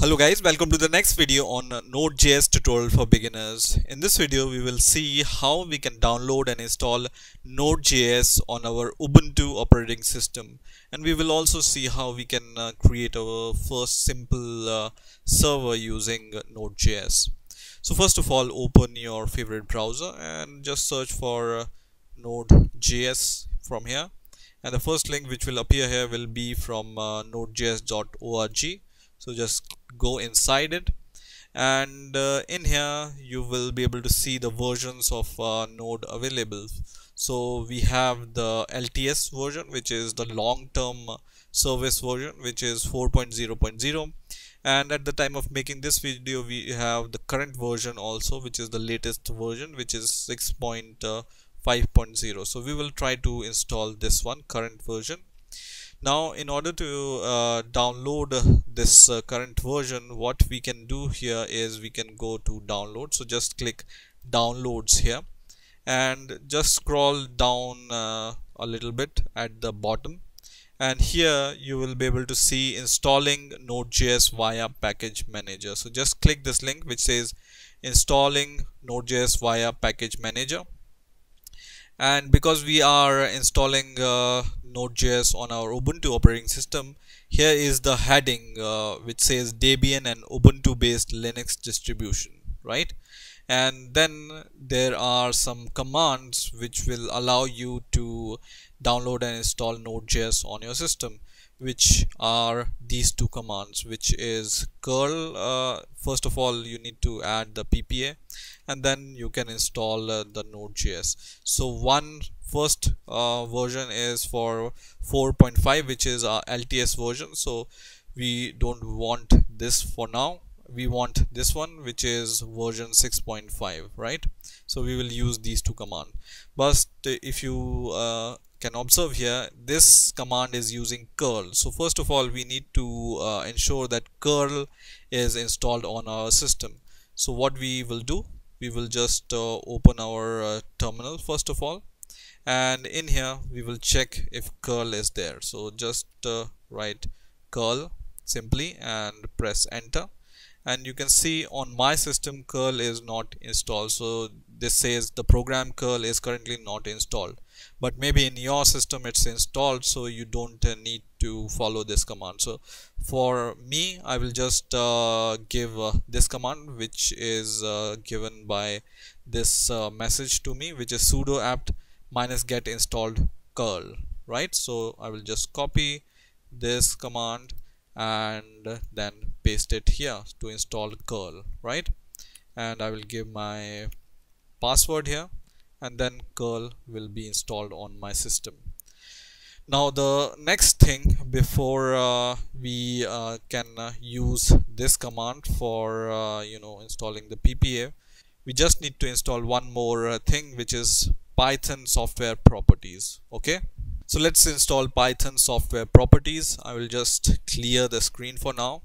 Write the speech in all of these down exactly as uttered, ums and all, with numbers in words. Hello guys, welcome to the next video on Node.js tutorial for beginners. In this video we will see how we can download and install Node.js on our Ubuntu operating system, and we will also see how we can uh, create our first simple uh, server using Node.js. So first of all, open your favorite browser and just search for uh, Node.js from here, and the first link which will appear here will be from uh, nodejs dot org. So just go inside it, and uh, in here you will be able to see the versions of uh, Node available. So we have the L T S version, which is the long-term service version, which is four point zero point zero, and at the time of making this video we have the current version also, which is the latest version, which is six point five point zero. So we will try to install this one, current version. Now, in order to uh, download uh, this uh, current version, what we can do here is we can go to download. So just click downloads here and just scroll down uh, a little bit at the bottom, and here you will be able to see installing Node.js via package manager. So just click this link which says installing Node.js via package manager. And because we are installing uh, Node.js on our Ubuntu operating system, here is the heading uh, which says Debian and Ubuntu based Linux distribution, right? And then there are some commands which will allow you to download and install Node.js on your system, which are these two commands, which is curl. Uh, first of all, you need to add the P P A, and then you can install uh, the Node.js. So one first uh, version is for four point five, which is our L T S version. So we don't want this for now. We want this one, which is version six point five, right? So we will use these two commands. But if you uh, can observe here, this command is using curl. So first of all, we need to uh, ensure that curl is installed on our system. So what we will do, we will just uh, open our uh, terminal first of all, and in here we will check if curl is there. So just uh, write curl simply and press enter, and you can see on my system curl is not installed. So this says the program curl is currently not installed, but maybe in your system it's installed, so you don't uh, need to follow this command. So for me, I will just uh, give uh, this command, which is uh, given by this uh, message to me, which is sudo apt minus get installed curl, right? So I will just copy this command and then paste it here to install curl, right? And I will give my password here, and then curl will be installed on my system. Now the next thing before uh, we uh, can uh, use this command for uh, you know, installing the P P A, we just need to install one more uh, thing, which is Python software properties. Okay, so let's install Python software properties. I will just clear the screen for now,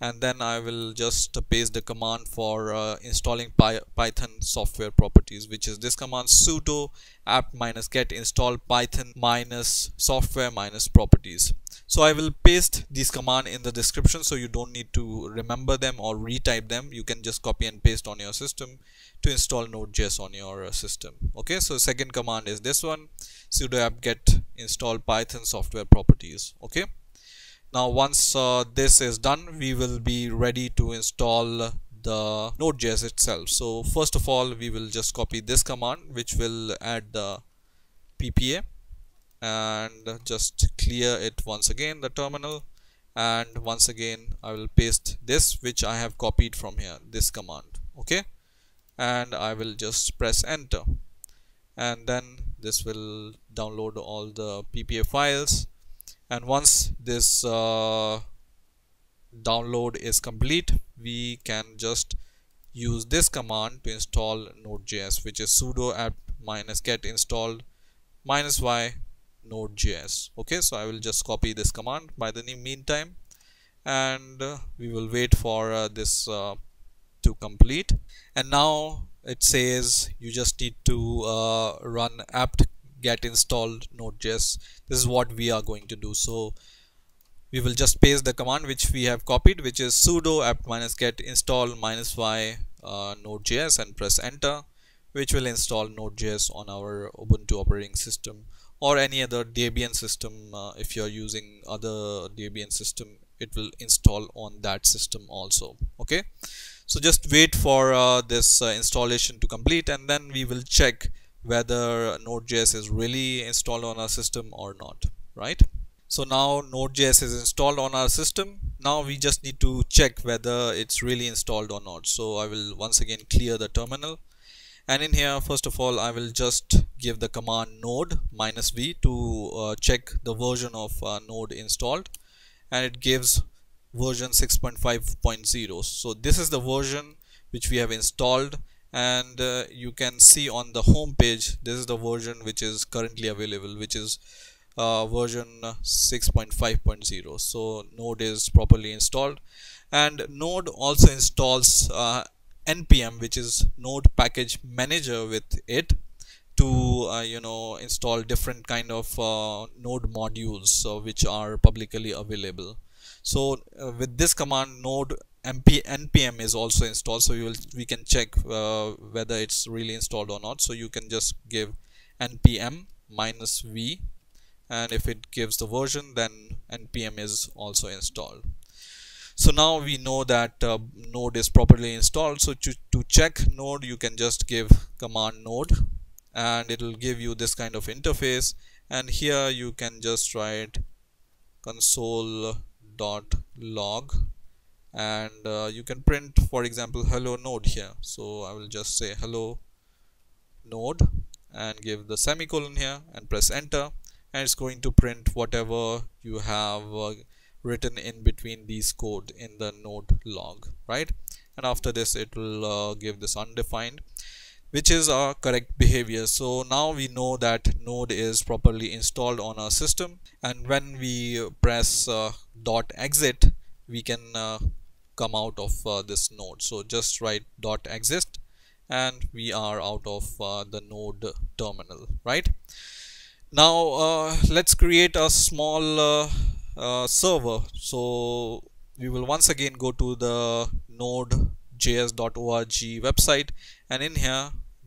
and then I will just paste the command for uh, installing Py Python software properties, which is this command, sudo apt minus get install Python minus software minus properties. So I will paste this command in the description, so you don't need to remember them or retype them. You can just copy and paste on your system to install Node.js on your system. Okay, so second command is this one, sudo apt get install Python software properties. Okay. Now once uh, this is done, we will be ready to install the Node.js itself. So first of all, we will just copy this command, which will add the P P A, and just clear it once again, the terminal. And once again, I will paste this, which I have copied from here, this command. Okay. And I will just press enter, and then this will download all the P P A files. And once this uh, download is complete, we can just use this command to install Node.js, which is sudo apt minus get installed minus y Node.js. Okay, so I will just copy this command by the meantime, and uh, we will wait for uh, this uh, to complete. And now it says you just need to uh, run apt get installed Node.js. This is what we are going to do. So we will just paste the command which we have copied, which is sudo apt-get install -y uh, node.js, and press enter, which will install node.js on our Ubuntu operating system or any other Debian system. Uh, if you are using other Debian system, it will install on that system also. Okay, so just wait for uh, this uh, installation to complete, and then we will check whether node.js is really installed on our system or not, right? So now node.js is installed on our system. Now we just need to check whether it's really installed or not. So I will once again clear the terminal, and in here first of all I will just give the command node minus v to uh, check the version of uh, node installed, and it gives version six point five point zero. So this is the version which we have installed, and uh, you can see on the home page this is the version which is currently available, which is uh, version six point five point zero. So node is properly installed, and node also installs uh, N P M, which is node package manager, with it to uh, you know, install different kind of uh, node modules uh, which are publicly available. So uh, with this command node N P M is also installed, so you will, we can check uh, whether it's really installed or not. So you can just give N P M minus v, and if it gives the version, then N P M is also installed. So now we know that uh, node is properly installed. So to, to check node, you can just give command node, and it will give you this kind of interface, and here you can just write console.log, and uh, you can print, for example, hello node here. So I will just say hello node and give the semicolon here and press enter, and it's going to print whatever you have uh, written in between these code in the node log, right? And after this it will uh, give this undefined, which is our correct behavior. So now we know that node is properly installed on our system, and when we press uh, dot exit, we can uh, come out of uh, this node. So just write dot exit and we are out of uh, the node terminal, right? Now uh, let's create a small uh, uh, server. So we will once again go to the node j s dot org website, and in here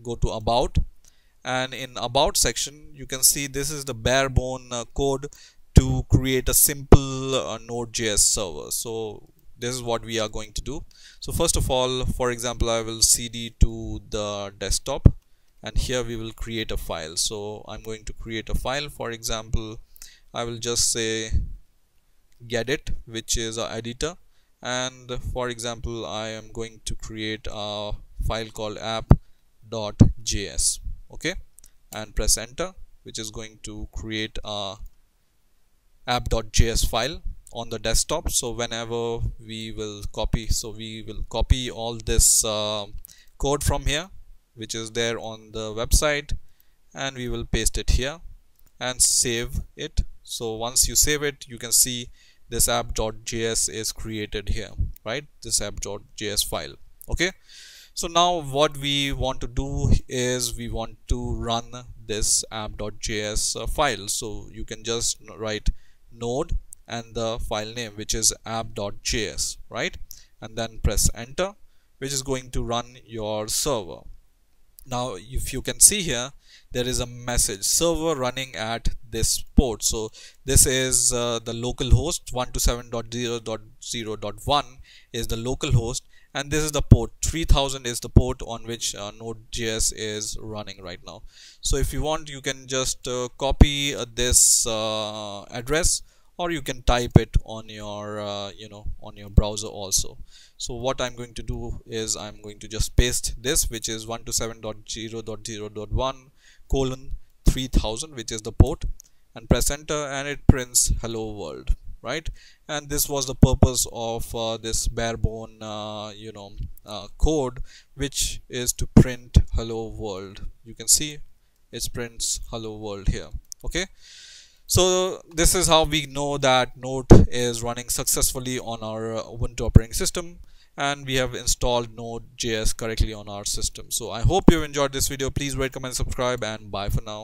go to about, and in about section you can see this is the bare bone uh, code to create a simple uh, node.js server. So this is what we are going to do. So first of all, for example, I will cd to the desktop, and here we will create a file. So I'm going to create a file. For example, I will just say gedit, which is our editor, and for example I am going to create a file called app.js, okay, and press enter, which is going to create a app.js file on the desktop. So whenever we will copy, so we will copy all this uh, code from here, which is there on the website, and we will paste it here and save it. So once you save it, you can see this app.js is created here, right? This app.js file. Okay, so now what we want to do is we want to run this app.js uh, file. So you can just write node and the file name, which is app.js, right, and then press enter, which is going to run your server. Now if you can see here, there is a message, server running at this port. So this is uh, the localhost one two seven dot zero dot zero dot one is the localhost, and this is the port three thousand is the port on which uh, node.js is running right now. So if you want, you can just uh, copy uh, this uh, address, or you can type it on your uh, you know, on your browser also. So what I'm going to do is I'm going to just paste this, which is one two seven dot zero dot zero dot one colon three thousand, which is the port, and press enter, and it prints hello world, right? And this was the purpose of uh, this bare bone uh, you know uh, code, which is to print hello world. You can see it prints hello world here. Okay, so this is how we know that node is running successfully on our Ubuntu operating system, and we have installed node.js correctly on our system. So I hope you enjoyed this video. Please rate, comment, subscribe, and bye for now.